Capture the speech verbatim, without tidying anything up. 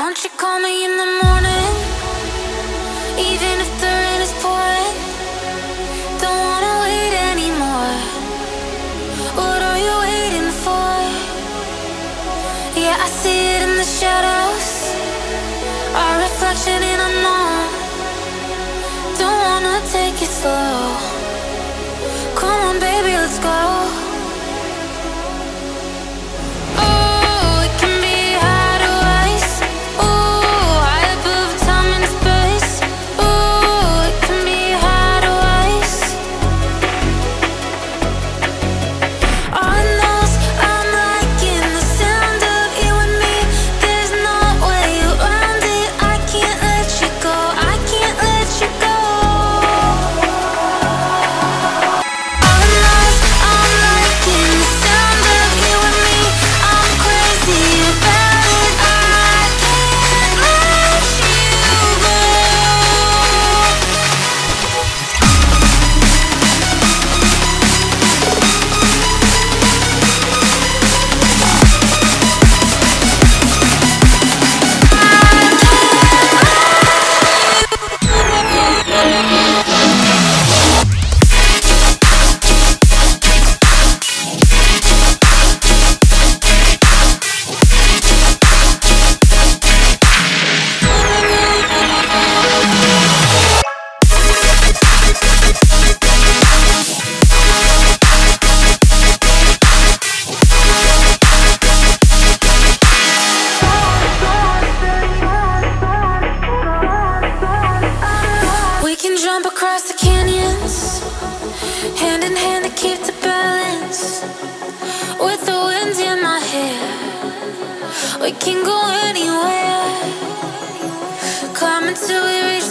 Won't you call me in the morning, even if the rain is pouring? Don't wanna wait anymore. What are you waiting for? Yeah, I see it in the shadows, our reflection in a mall. Don't wanna take it slow. Come on baby, let's go. We can go anywhere, climb until we reach